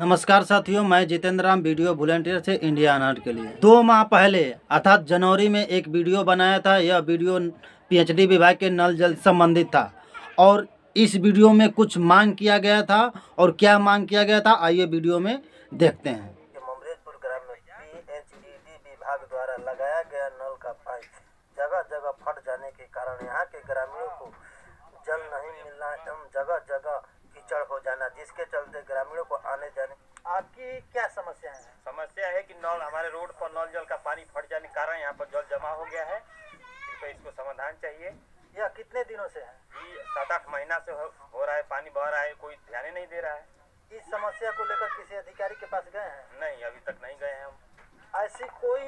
नमस्कार साथियों, मैं जितेंद्र राम वीडियो वोलेंटियर से इंडिया अनार के लिए 2 माह पहले अर्थात जनवरी में एक वीडियो बनाया था। यह वीडियो पीएचडी विभाग के नल जल संबंधित था और इस वीडियो में कुछ मांग किया गया था और क्या मांग किया गया था आइए वीडियो में देखते हैं। विभाग द्वारा लगाया गया नल का पाइप जगह जगह फट जाने के कारण यहाँ के ग्रामीणों को जल नहीं मिलना एवं जगह जगह कीचड़ हो जाना, जिसके चलते ग्रामीणों को आने जाने। आपकी क्या समस्या है? समस्या है कि नल हमारे रोड पर नल जल का पानी फट जाने के कारण यहाँ पर जल जमा हो गया है, तो इसको समाधान चाहिए। यह कितने दिनों से है? 7-8 महीना से हो रहा है, पानी बह रहा है, कोई ध्यान नहीं दे रहा है। इस समस्या को लेकर किसी अधिकारी के पास गए हैं? नहीं, अभी तक नहीं गए हैं हम। ऐसी कोई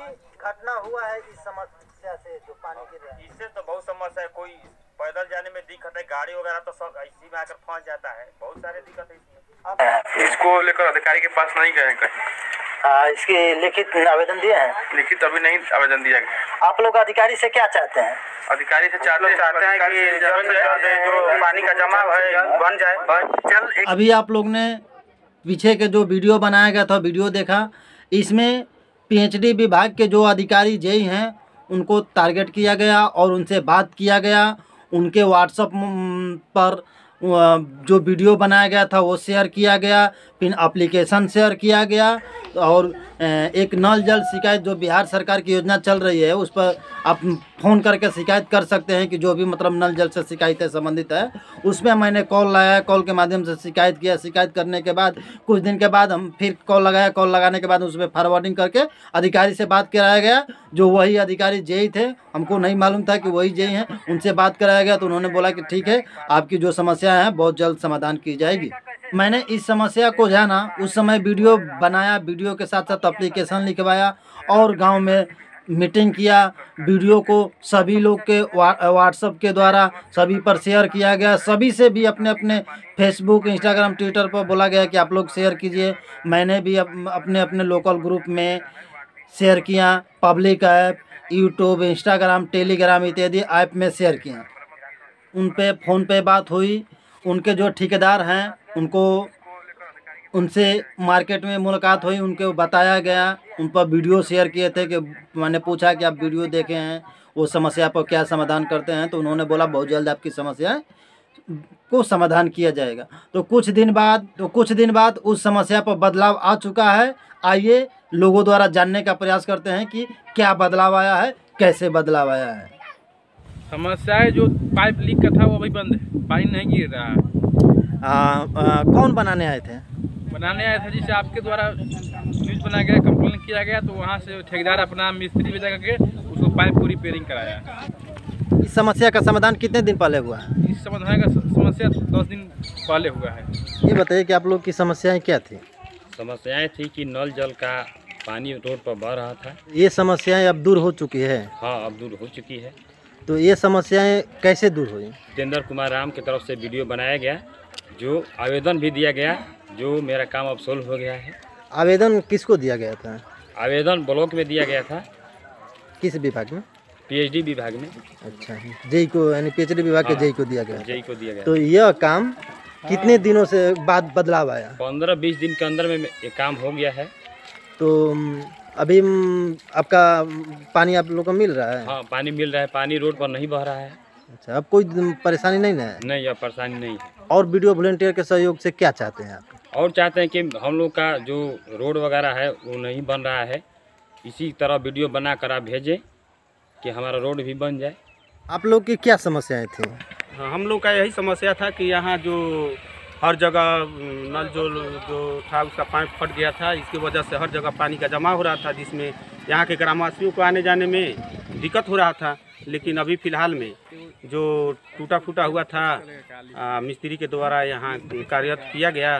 घटना हुआ है इस समस्या से जो पानी गिर रहा है? इससे तो बहुत समस्या है, कोई पैदल जाने में दिक्कत है, गाड़ी वगैरह तो सब इसी में आकर फंस जाता है, बहुत सारे दिक्कत है। इसको लेकर अधिकारी के पास नहीं गए कहीं? इसके लिखित आवेदन दिए हैं? लिखित अभी नहीं आवेदन दिया गया। आप लोग अधिकारी से क्या चाहते हैं? अधिकारी से चाहते हैं कि जल्द से जल्द जो पानी का जमा है बन जाए। अभी आप लोग ने पीछे के जो वीडियो बनाया गया था, वीडियो देखा, इसमें पीएचडी विभाग के जो अधिकारी जेई हैं उनको टारगेट किया गया और उनसे बात किया गया। उनके व्हाट्सएप पर जो वीडियो बनाया गया था वो शेयर किया गया, फिर एप्लीकेशन शेयर किया गया और एक नल जल शिकायत जो बिहार सरकार की योजना चल रही है उस पर आप फ़ोन करके शिकायत कर सकते हैं कि जो भी मतलब नल जल से शिकायतें संबंधित है। उसमें मैंने कॉल लगाया, कॉल के माध्यम से शिकायत किया, शिकायत करने के बाद कुछ दिन के बाद हम फिर कॉल लगाया, कॉल लगाने के बाद उसमें फॉरवर्डिंग करके अधिकारी से बात कराया गया। जो वही अधिकारी जेई थे, हमको नहीं मालूम था कि वही जेई हैं, उनसे बात कराया गया तो उन्होंने बोला कि ठीक है, आपकी जो समस्या है बहुत जल्द समाधान की जाएगी। मैंने इस समस्या को जाना, उस समय वीडियो बनाया, वीडियो के साथ साथ एप्लीकेशन लिखवाया और गांव में मीटिंग किया। वीडियो को सभी लोग के व्हाट्सएप के द्वारा सभी पर शेयर किया गया, सभी से भी अपने अपने फेसबुक, इंस्टाग्राम, ट्विटर पर बोला गया कि आप लोग शेयर कीजिए। मैंने भी अपने अपने लोकल ग्रुप में शेयर किया, public app, YouTube, Instagram, Telegram इत्यादि ऐप में शेयर किया। उन पे फ़ोन पे बात हुई, उनके जो ठेकेदार हैं उनको उनसे मार्केट में मुलाकात हुई, उनके बताया गया, उन पर वीडियो शेयर किए थे कि मैंने पूछा कि आप वीडियो देखे हैं, वो समस्या पर क्या समाधान करते हैं, तो उन्होंने बोला बहुत जल्द आपकी समस्या को समाधान किया जाएगा। तो कुछ दिन बाद उस समस्या पर बदलाव आ चुका है। आइए लोगों द्वारा जानने का प्रयास करते हैं कि क्या बदलाव आया है, कैसे बदलाव आया है। समस्या है जो पाइप लीक का था वो अभी बंद है, पानी नहीं गिर रहा है। कौन बनाने आए थे? बनाने आया था जिसे आपके द्वारा न्यूज बनाया गया, कंप्लेन किया गया, तो वहाँ से ठेकेदार अपना मिस्त्री भेजा करके उसको पाइप को रिपेयरिंग कराया। इस समस्या का समाधान कितने दिन पहले हुआ है? इस समाधान का समस्या 10 दिन पहले हुआ है। ये बताइए कि आप लोग की समस्याएँ क्या थी? समस्याएँ थी कि नल जल का पानी रोड पर बह रहा था। ये समस्याएँ अब दूर हो चुकी है? हाँ, अब दूर हो चुकी है। तो ये समस्याएँ कैसे दूर हुई? जितेंद्र कुमार राम की तरफ से वीडियो बनाया गया, जो आवेदन भी दिया गया, जो मेरा काम अब सोल्व हो गया है। आवेदन किसको दिया गया था? आवेदन ब्लॉक में दिया गया था। किस विभाग में? पीएचडी विभाग में। अच्छा, जेई को, यानी पीएचडी विभाग के जेई को दिया गया। जेई को दिया गया। तो यह काम कितने दिनों से बाद बदलाव आया? 15-20 दिन के अंदर में ये काम हो गया है। तो अभी आपका पानी आप लोगों को मिल रहा है? हाँ, पानी मिल रहा है, पानी रोड पर नहीं बह रहा है। अच्छा, अब कोई परेशानी नहीं है? नहीं, अब परेशानी नहीं है। और वीडियो वोलेंटियर के सहयोग से क्या चाहते हैं आप? और चाहते हैं कि हम लोग का जो रोड वगैरह है वो नहीं बन रहा है, इसी तरह वीडियो बना कर आप भेजें कि हमारा रोड भी बन जाए। आप लोग की क्या समस्याएं थी? हाँ, हम लोग का यही समस्या था कि यहाँ जो हर जगह नल जो था उसका पाइप फट गया था, इसकी वजह से हर जगह पानी का जमा हो रहा था, जिसमें यहाँ के ग्रामवासियों को आने जाने में दिक्कत हो रहा था। लेकिन अभी फ़िलहाल में जो टूटा फूटा हुआ था मिस्त्री के द्वारा यहाँ कार्यरत किया गया,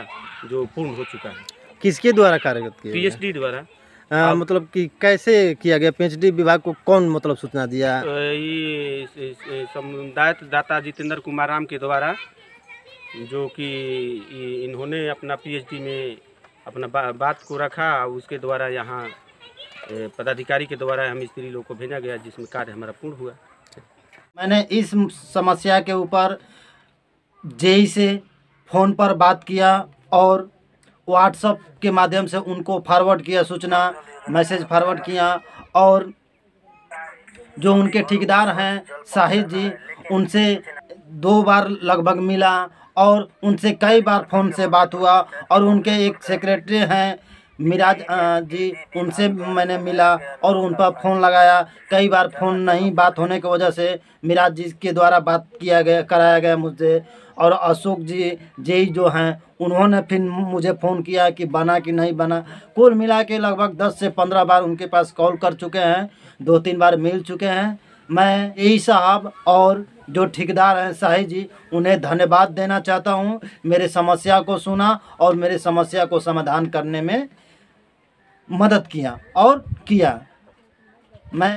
जो पूर्ण हो चुका है। किसके द्वारा कार्यरत किया? पीएचडी द्वारा। मतलब कि कैसे किया गया? पीएचडी विभाग को कौन मतलब सूचना दिया? ये समुदायत दाता जितेंद्र कुमार राम के द्वारा, जो कि इन्होंने अपना पीएचडी में अपना बात को रखा, उसके द्वारा यहाँ पदाधिकारी के द्वारा हम स्त्री लोग को भेजा गया, जिसमें कार्य हमारा पूर्ण हुआ। मैंने इस समस्या के ऊपर जेई से फ़ोन पर बात किया और व्हाट्सएप के माध्यम से उनको फॉरवर्ड किया, सूचना मैसेज फॉरवर्ड किया। और जो उनके ठेकेदार हैं शाहिद जी, उनसे 2 बार लगभग मिला और उनसे कई बार फ़ोन से बात हुआ। और उनके एक सेक्रेटरी हैं मिराज जी, उनसे मैंने मिला और उन पर फ़ोन लगाया। कई बार फ़ोन नहीं बात होने की वजह से मिराज जी के द्वारा बात किया गया, कराया गया मुझसे। और अशोक जी जो हैं, उन्होंने फिर मुझे फ़ोन किया कि बना कि नहीं बना। कुल मिला के लगभग 10 से 15 बार उनके पास कॉल कर चुके हैं, 2-3 बार मिल चुके हैं। मैं यही साहब और जो ठेकेदार हैं शाहिद जी, उन्हें धन्यवाद देना चाहता हूँ। मेरे समस्या को सुना और मेरे समस्या को समाधान करने में मदद किया। मैं